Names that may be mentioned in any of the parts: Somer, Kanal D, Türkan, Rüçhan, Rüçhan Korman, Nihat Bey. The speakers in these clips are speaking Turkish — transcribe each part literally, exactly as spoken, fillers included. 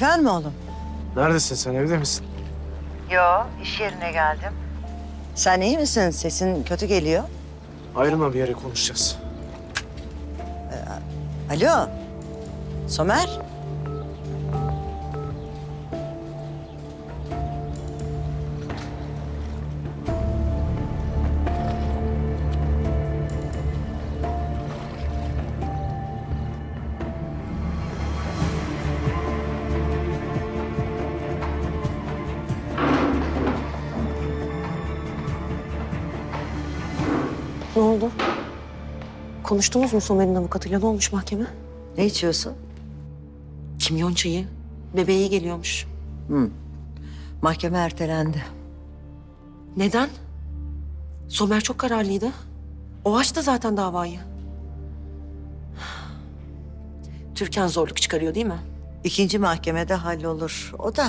Efendim oğlum? Neredesin sen, evde misin? Yo, iş yerine geldim. Sen iyi misin? Sesin kötü geliyor. Ayrılma, bir yere konuşacağız. Ee, alo, Somer? Ne oldu? Konuştunuz mu Somer'in avukatıyla? Ne olmuş mahkeme? Ne içiyorsun? Kimyon çayı. Bebeği geliyormuş. Hı. Mahkeme ertelendi. Neden? Somer çok kararlıydı. O açtı zaten davayı. Türkan zorluk çıkarıyor değil mi? İkinci mahkemede hallolur. O da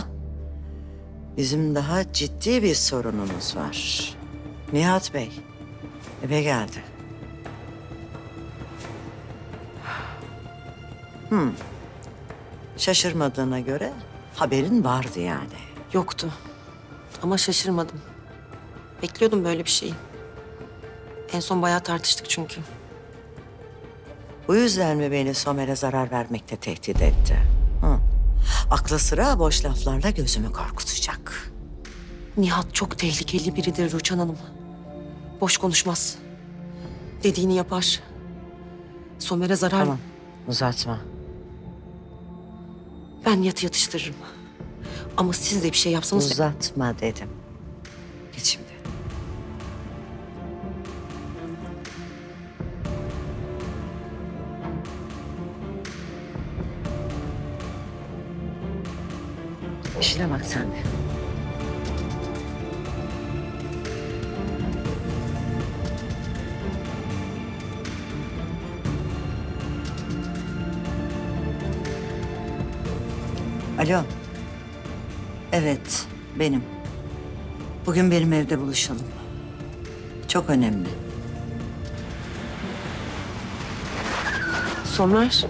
bizim daha ciddi bir sorunumuz var. Nihat Bey eve geldi. Hmm. Şaşırmadığına göre haberin vardı yani. Yoktu. Ama şaşırmadım. Bekliyordum böyle bir şeyi. En son bayağı tartıştık çünkü. Bu yüzden mi beni Somer'e zarar vermekte tehdit etti? Hı. Aklı sıra boş laflarla gözümü korkutacak. Nihat çok tehlikeli biridir Rüçhan Hanım. Boş konuşmaz. Dediğini yapar. Somer'e zarar... Tamam, uzatma. Ben yatı yatıştırırım. Ama siz de bir şey yapsanız... Uzatma dedim. Git şimdi. İşine bak sen de. Alo. Evet, benim. Bugün benim evde buluşalım. Çok önemli. Somer.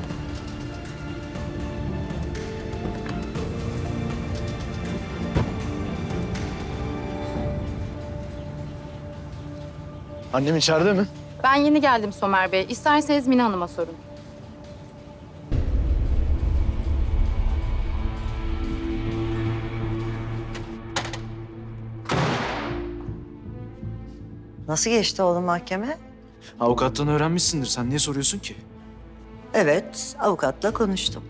Annem içeride mi? Ben yeni geldim Somer Bey. İsterseniz Mine Hanım'a sorun. Nasıl geçti oğlum mahkeme? Avukattan öğrenmişsindir. Sen niye soruyorsun ki? Evet, avukatla konuştum.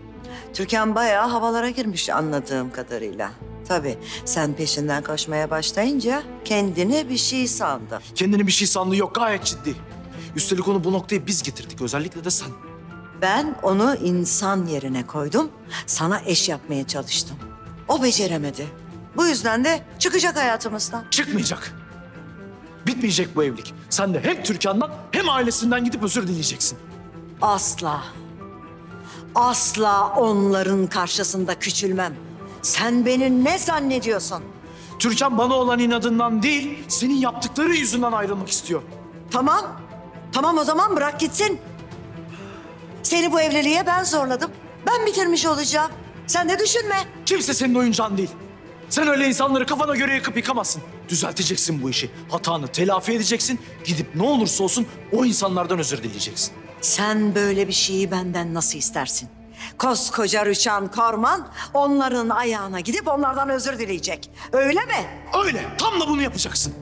Türkan bayağı havalara girmiş anladığım kadarıyla. Tabii sen peşinden koşmaya başlayınca kendini bir şey sandı. Kendini bir şey sandığı yok, gayet ciddi. Üstelik onu bu noktaya biz getirdik, özellikle de sen. Ben onu insan yerine koydum, sana eş yapmaya çalıştım. O beceremedi. Bu yüzden de çıkacak hayatımızdan. Çıkmayacak. Bitmeyecek bu evlilik. Sen de hem Türkan'dan hem ailesinden gidip özür dileyeceksin. Asla. Asla onların karşısında küçülmem. Sen beni ne zannediyorsun? Türkan bana olan inadından değil, senin yaptıkları yüzünden ayrılmak istiyor. Tamam. Tamam o zaman bırak gitsin. Seni bu evliliğe ben zorladım. Ben bitirmiş olacağım. Sen de düşünme. Kimse senin oyuncağın değil. Sen öyle insanları kafana göre yıkıp yıkamazsın. Düzelteceksin bu işi. Hatanı telafi edeceksin. Gidip ne olursa olsun o insanlardan özür dileyeceksin. Sen böyle bir şeyi benden nasıl istersin? Koskoca Rüçhan Korman onların ayağına gidip onlardan özür dileyecek. Öyle mi? Öyle. Tam da bunu yapacaksın.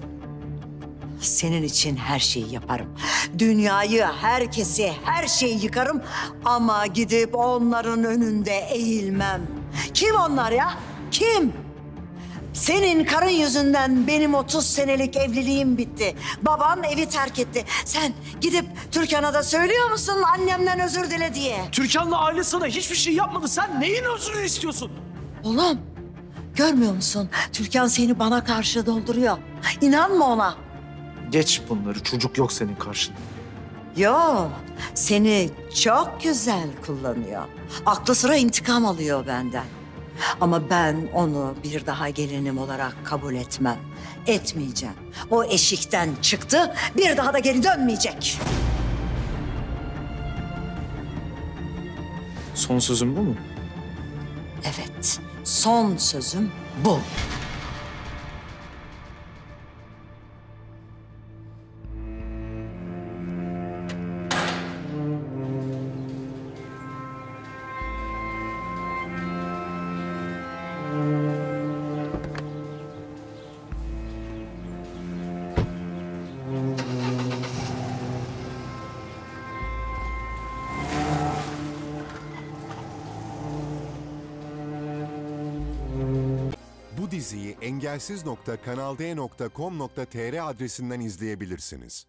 Senin için her şeyi yaparım. Dünyayı, herkesi, her şeyi yıkarım. Ama gidip onların önünde eğilmem. Kim onlar ya? Kim? Senin karın yüzünden benim otuz senelik evliliğim bitti. Baban evi terk etti. Sen gidip Türkan'a da söylüyor musun annemden özür dile diye? Türkan'la aile sana hiçbir şey yapmadı. Sen neyin özrünü istiyorsun? Oğlum, görmüyor musun? Türkan seni bana karşı dolduruyor. İnanma ona. Geç bunları. Çocuk yok senin karşında. Yok. Seni çok güzel kullanıyor. Aklı sıra intikam alıyor benden. Ama ben onu bir daha gelinim olarak kabul etmem. Etmeyeceğim. O eşikten çıktı, bir daha da geri dönmeyecek. Son sözüm bu mu? Evet, son sözüm bu. Diziyi engelsiz nokta kanal d nokta com nokta tr adresinden izleyebilirsiniz.